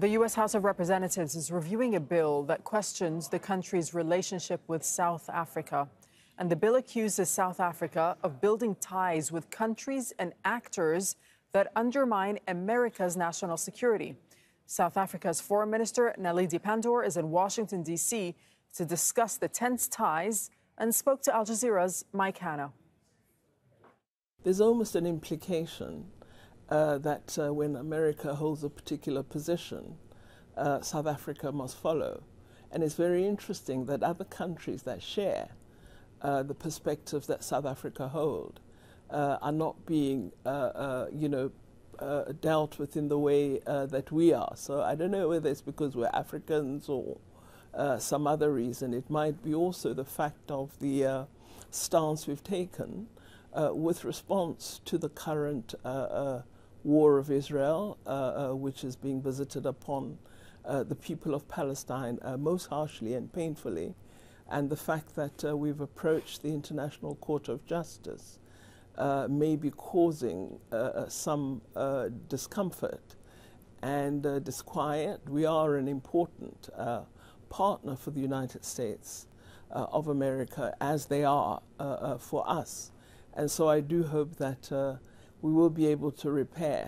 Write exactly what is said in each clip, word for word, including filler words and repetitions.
The U S. House of Representatives is reviewing a bill that questions the country's relationship with South Africa. And the bill accuses South Africa of building ties with countries and actors that undermine America's national security. South Africa's Foreign Minister Naledi Pandor is in Washington, D C to discuss the tense ties and spoke to Al Jazeera's Mike Hanna. There's almost an implication uh, that uh, when America holds a particular position, uh, South Africa must follow. And it's very interesting that other countries that share uh, the perspectives that South Africa hold uh, are not being, uh, uh, you know, uh, dealt with in the way uh, that we are. So I don't know whether it's because we're Africans or uh, some other reason. It might be also the fact of the uh, stance we've taken Uh, with response to the current uh, uh, war of Israel, uh, uh, which is being visited upon uh, the people of Palestine uh, most harshly and painfully, and the fact that uh, we've approached the International Court of Justice uh, may be causing uh, some uh, discomfort and uh, disquiet. We are an important uh, partner for the United States uh, of America, as they are uh, uh, for us. And so I do hope that uh, we will be able to repair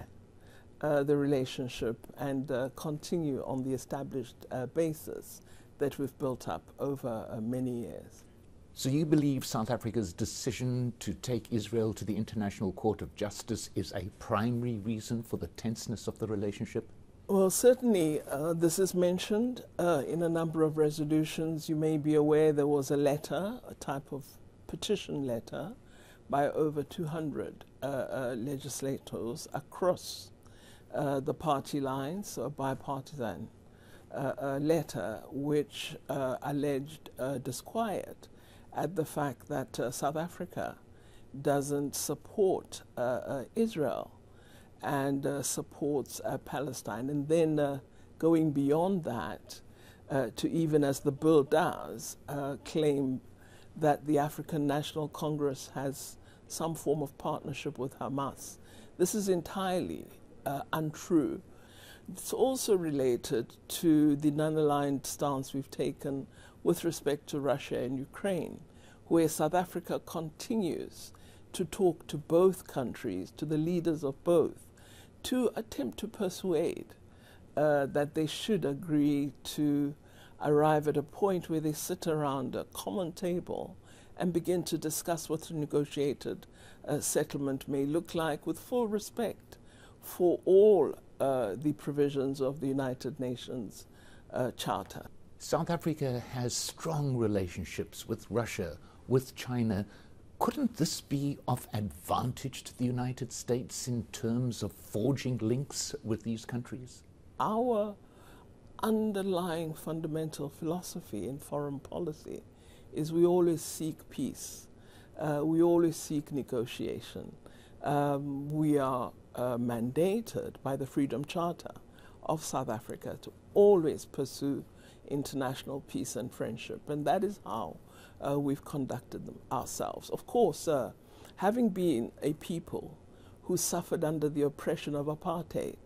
uh, the relationship and uh, continue on the established uh, basis that we've built up over uh, many years. So you believe South Africa's decision to take Israel to the International Court of Justice is a primary reason for the tenseness of the relationship? Well, certainly uh, this is mentioned uh, in a number of resolutions. You may be aware there was a letter, a type of petition letter, by over two hundred uh, uh, legislators across uh, the party lines, so a bipartisan uh, uh, letter which uh, alleged uh, disquiet at the fact that uh, South Africa doesn't support uh, uh, Israel and uh, supports uh, Palestine. And then uh, going beyond that uh, to even, as the bill does, uh, claim that the African National Congress has some form of partnership with Hamas. This is entirely uh, untrue. It's also related to the non-aligned stance we've taken with respect to Russia and Ukraine, where South Africa continues to talk to both countries, to the leaders of both, to attempt to persuade uh, that they should agree to arrive at a point where they sit around a common table and begin to discuss what the negotiated uh, settlement may look like, with full respect for all uh, the provisions of the United Nations uh, Charter. South Africa has strong relationships with Russia, with China. Couldn't this be of advantage to the United States in terms of forging links with these countries? Our underlying fundamental philosophy in foreign policy is we always seek peace. Uh, we always seek negotiation. Um, we are uh, mandated by the Freedom Charter of South Africa to always pursue international peace and friendship, and that is how uh, we've conducted them ourselves. Of course, uh, having been a people who suffered under the oppression of apartheid,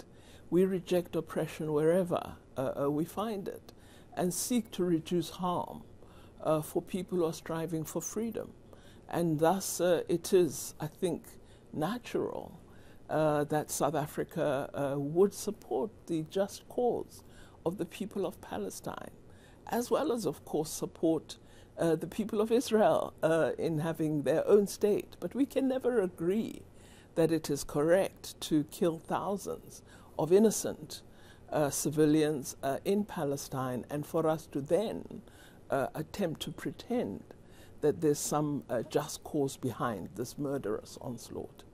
we reject oppression wherever Uh, we find it, and seek to reduce harm uh, for people who are striving for freedom. And thus uh, it is, I think, natural uh, that South Africa uh, would support the just cause of the people of Palestine, as well as, of course, support uh, the people of Israel uh, in having their own state. But we can never agree that it is correct to kill thousands of innocent Uh, civilians uh, in Palestine, and for us to then uh, attempt to pretend that there's some uh, just cause behind this murderous onslaught.